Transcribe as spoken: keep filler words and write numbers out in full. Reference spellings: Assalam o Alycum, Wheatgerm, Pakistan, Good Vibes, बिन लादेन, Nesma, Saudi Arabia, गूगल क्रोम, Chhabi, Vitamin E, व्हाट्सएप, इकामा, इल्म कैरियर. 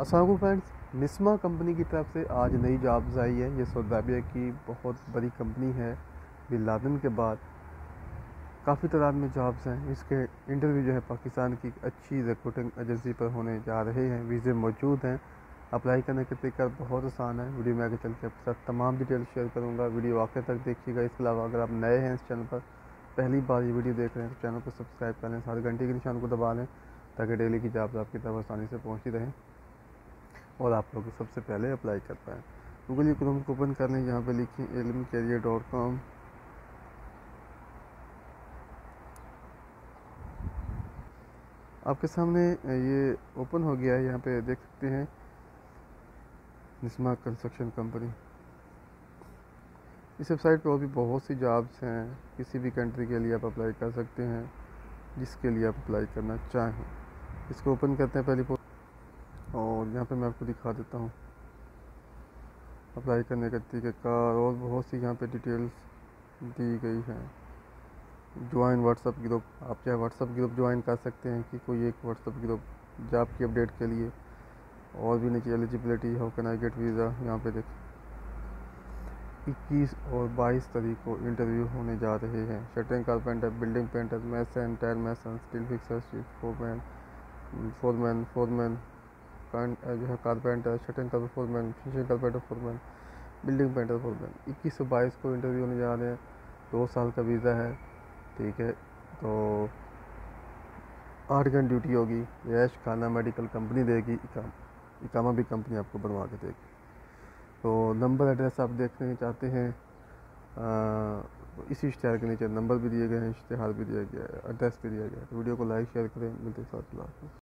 अस्सलाम friends, नेस्मा company की तरफ से आज नई जॉब्स आई है। ये सऊदी अरबिया की बहुत बड़ी कंपनी है। बिन लादेन के बाद काफ़ी तादाद में जॉब्स हैं। इसके इंटरव्यू जो है पाकिस्तान की अच्छी रिक्रूटिंग एजेंसी पर होने जा रहे हैं। वीज़े मौजूद हैं। अप्लाई करने के तरीका बहुत आसान है। वीडियो में आगे चल के आपके साथ तमाम डिटेल शेयर करूँगा। वीडियो आखिर तक देखिएगा। इसके अलावा अगर आप नए हैं इस चैनल पर, पहली बार ये वीडियो देख रहे हैं, तो चैनल को सब्सक्राइब कर लें, साथ घंटे के निशान को दबा लें ताकि डेली की जॉब्स आपकी तरफ आसानी से पहुँचती रहें और आप लोग सबसे पहले अप्लाई कर पाएँ। गूगल क्रोम को ओपन कर लें। यहाँ पर लिखें इल्म कैरियर डॉट कॉम। आपके सामने ये ओपन हो गया है। यहाँ पे देख सकते हैं नेस्मा कंस्ट्रक्शन कंपनी। इस वेबसाइट पर और भी बहुत सी जॉब्स हैं। किसी भी कंट्री के लिए आप अप्लाई कर सकते हैं जिसके लिए आप अप्लाई करना चाहें। इसको ओपन करते हैं पहली पोस्ट, और यहाँ पे मैं आपको दिखा देता हूँ अप्लाई करने का तरीक़ाकार और बहुत सी यहाँ पे डिटेल्स दी गई हैं। ज्वाइन व्हाट्सएप ग्रुप, आप चाहे व्हाट्सएप ग्रुप ज्वाइन कर सकते हैं कि कोई एक व्हाट्सएप ग्रुप जॉब की अपडेट के लिए। और भी नीचे eligibility, how can I get visa. यहाँ पे देखिए इक्कीस और बाईस तारीख को इंटरव्यू होने जा रहे हैं। Shuttering carpenter, building painter, mason, tyre mason, steel fixer, foreman foreman foreman जो है carpenter, shuttering carpenter foreman, finishing carpenter foreman, building painter foreman. इक्कीस और बाईस को इंटरव्यू होने जा रहे हैं। दो साल का वीज़ा है, ठीक है। तो आठ घंटे ड्यूटी होगी। यश खाना मेडिकल कंपनी देगी, इकाम इकामा भी कंपनी आपको बनवा के देगी। तो नंबर एड्रेस आप देखना चाहते हैं, आ, इसी इश्तिहार के नीचे नंबर भी दिए गए हैं, इश्तिहार भी दिया गया है, एड्रेस भी दिया गया है। तो वीडियो को लाइक शेयर करें। मिलते हैं साथ में।